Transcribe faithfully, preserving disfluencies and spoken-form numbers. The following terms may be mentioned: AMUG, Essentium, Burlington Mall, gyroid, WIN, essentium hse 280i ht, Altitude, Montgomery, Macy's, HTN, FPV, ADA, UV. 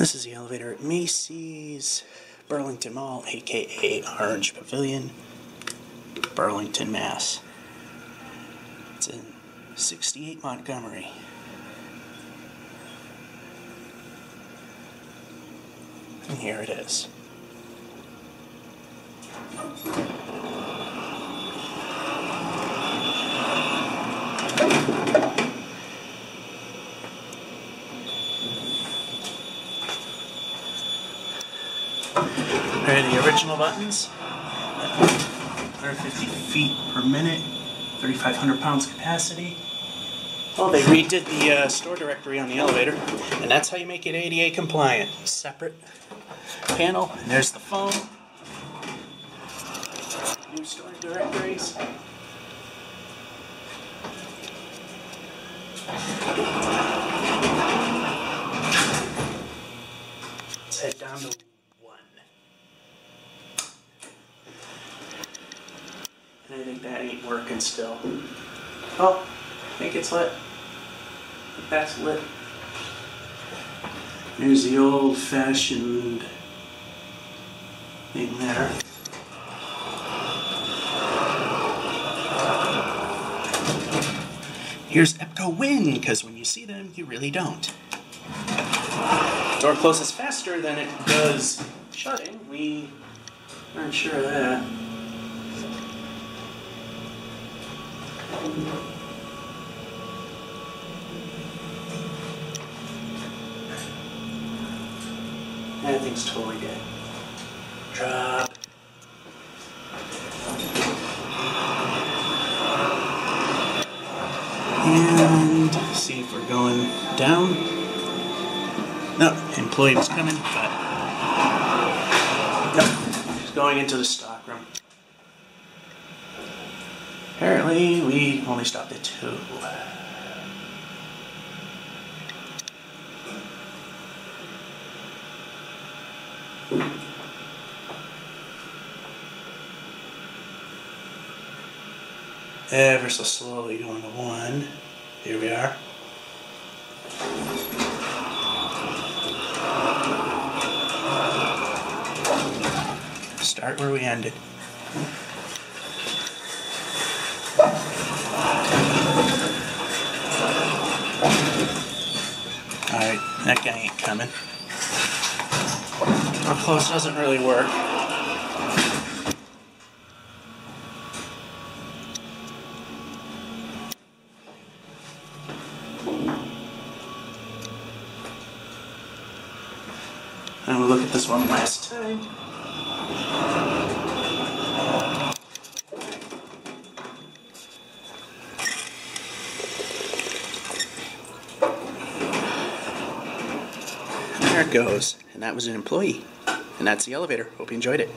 This is the elevator at Macy's, Burlington Mall, aka Orange Pavilion, Burlington, Mass. It's in sixty-eight Montgomery. And here it is. There are the original buttons, one hundred fifty feet per minute, thirty-five hundred pounds capacity. Well, they redid the uh, store directory on the elevator, and that's how you make it A D A compliant. Separate panel, and there's the phone. New store directories. Let's head down to one. And I think that ain't working still. Oh, I think it's lit. That's lit. There's the old-fashioned thing there. Here's Epco WIN, because when you see them, you really don't. Door closes faster than it does shutting. We aren't sure of that. That thing's totally dead. Drop. And see if we're going down. No, employee was coming, but no, just going into the stock room. Apparently, we only stopped at two. Ever so slowly going to one. Here we are. Start where we ended. Alright, that guy ain't coming. Door close doesn't really work. And we'll look at this one last time. There it goes. And that was an employee. And that's the elevator. Hope you enjoyed it.